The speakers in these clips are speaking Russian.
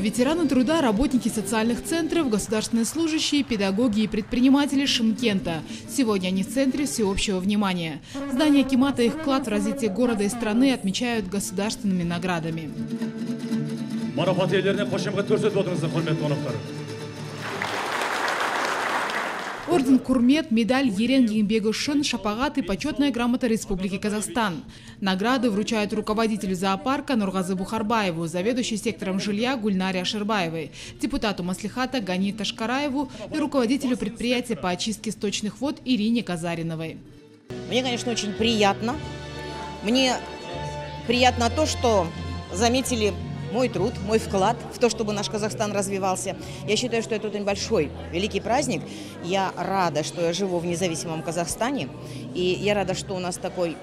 Ветераны труда, работники социальных центров, государственные служащие, педагоги и предприниматели Шымкента. Сегодня они в центре всеобщего внимания. Здание Акимата и их вклад в развитие города и страны отмечают государственными наградами. Орден «Курмет», медаль «Ерен Еңбегі үшін», «Шапағат» и почетная грамота Республики Казахстан. Награды вручают руководителю зоопарка Нургазы Бухарбаеву, заведующей сектором жилья Гульнари Аширбаевой, депутату маслихата Ганита Шкараеву и руководителю предприятия по очистке сточных вод Ирине Казариновой. Мне, конечно, очень приятно. Мне приятно то, что заметили мой труд, мой вклад в то, чтобы наш Казахстан развивался. Я считаю, что это очень большой, великий праздник. Я рада, что я живу в независимом Казахстане. И я рада, что у нас такой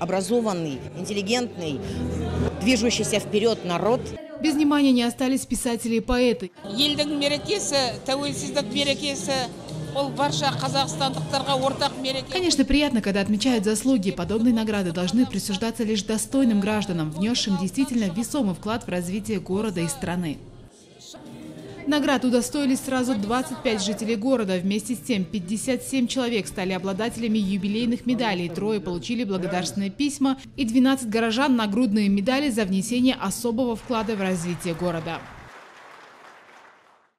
образованный, интеллигентный, движущийся вперед народ. Без внимания не остались писатели и поэты. Конечно, приятно, когда отмечают заслуги. Подобные награды должны присуждаться лишь достойным гражданам, внесшим действительно весомый вклад в развитие города и страны. Наград удостоились сразу 25 жителей города. Вместе с тем 57 человек стали обладателями юбилейных медалей, трое получили благодарственные письма и 12 горожан нагрудные медали за внесение особого вклада в развитие города.